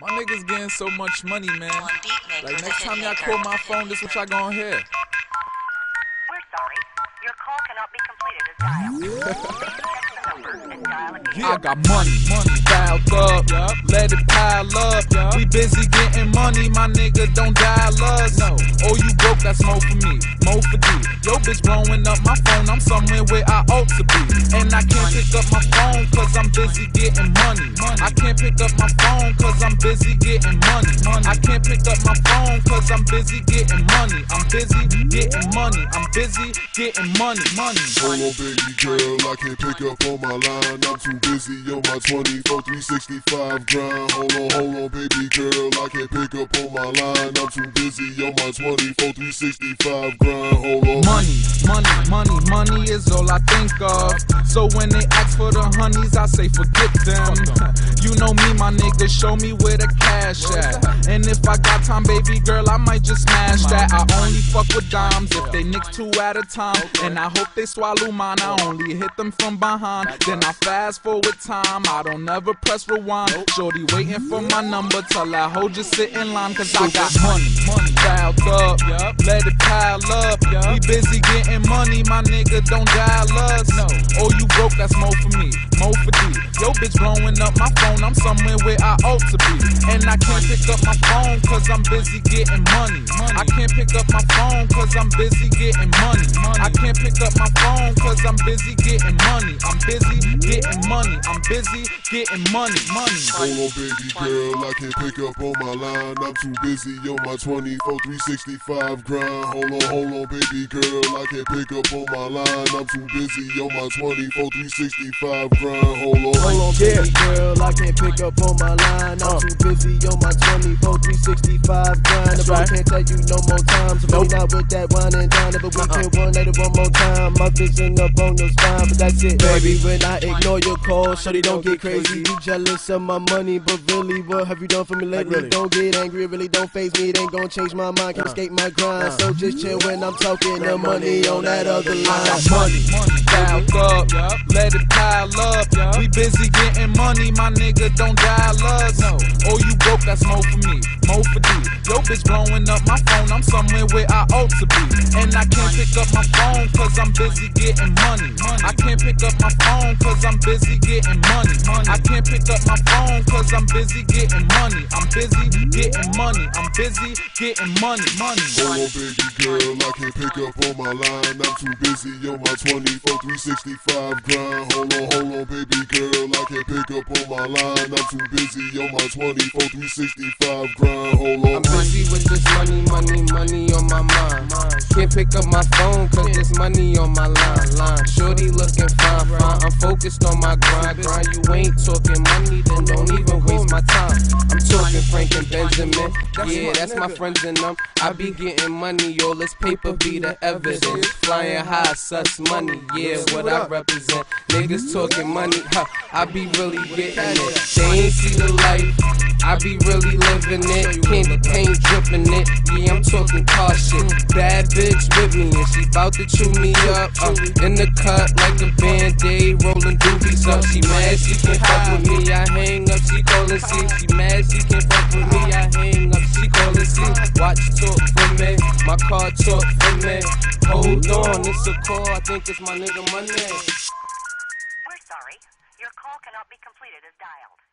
My niggas getting so much money, man. Like, next time y'all call my phone, this what y'all gonna hear. We're sorry. Your call cannot be completed as dialed. Yeah. I got money piled up, yeah. Let it pile up, yeah. We busy getting money, my nigga, don't dial us, no. Oh, you broke, that's more for me, more for you. Yo, bitch blowing up my phone, I'm somewhere where I ought to be. And I can't pick up my phone, cause I'm busy getting money. I can't pick up my phone, cause I'm busy getting money. I can't pick up my phone, cause I'm busy getting money. I'm busy getting money, I'm busy getting money, money. Hello, baby girl, I can't pick up on my line, I'm too busy on my 24, 365 grind. Hold on, baby girl, I can't pick up on my line, I'm too busy on my 24, 365 grind. Hold on. Money is all I think of. So when they ask for the honeys, I say forget them. You know me, my nigga, show me where the cash at. And if I got time, baby girl, I might just smash that. I only fuck with dimes if they nick two at a time. And I hope they swallow mine, I only hit them from behind. Then I fast forward time, I don't ever press rewind. Shorty waiting for my number till I hold you sit in line. Cause I got money piled up, let it pile up. We busy getting money, my nigga, don't dial us, no. Oh, you broke, that's more for me, more for you. Yo, bitch blowing up my phone, I'm somewhere where I ought to be. And I can't pick up my phone, cause I'm busy getting money. I can't pick up my phone, cause I'm busy getting money. I can't pick up my phone, cause I'm busy getting money. I'm busy getting money, I'm busy getting money, money. Hold on, baby girl, I can't pick up on my line, I'm too busy on my 24, 365 grind. Hold on, baby girl, I can't pick up on my line, I'm too busy on my 24, 365 grind. Hold on, baby girl, I can't pick up on my line, I'm too busy on my 24, 365 grind. If I can't tell you no more times, so we not with that wine and dine, but we can one later one more time. My vision up on your spine, but that's it, baby. When I ignore your call, shorty, don't get crazy. You jealous of my money, but really, what have you done for me lately? Like, really? Don't get angry, really don't faze me, it ain't gonna change my mind, can't escape my grind. So just chill when I'm talking the money on that other line. I got money piled up, let it pile up. We busy getting money, my nigga, don't dial us, no. Oh, you broke, that's more for me, more for you. Yo, bitch blowing up my phone, I'm somewhere where I ought to be. And I can't pick up my phone, cause I'm busy getting money. I can't pick up my phone, cause I'm busy getting money. I can't pick up my phone, cause I'm busy getting money. I'm busy getting money, I'm busy getting money, money. Hold on, baby girl, I can't pick up on my line, I'm too busy on my 24, 365 grind. Hold on, baby girl, I can't pick up on my line, I'm too busy on my 24, 365 grind. Hold on, I'm busy with this money on my mind. Can't pick up my phone, cause there's money on my line. Shorty looking fine, I'm focused on my grind. You ain't talking money, then don't even waste my time. I'm talking Frank and Benjamin, yeah, that's my friends and them. I be getting money, yo, let's paper be the evidence. Flying high, sus money, yeah, what I represent. Niggas talking money, I be really getting it. They ain't see the life, I be really living it. Candy cane dripping it, yeah, I'm talking car shit. Bad bitch with me and she bout to chew me up. In the cut like a band-aid, rolling doobies up. She mad, she can't fuck with me, I hang up, she callin' see. She mad, she can't fuck with me, I hang up, she callin' see. Watch talk for me, my car talk for me. Hold on, it's a call, I think it's my nigga Money. We're sorry, your call cannot be completed as dialed.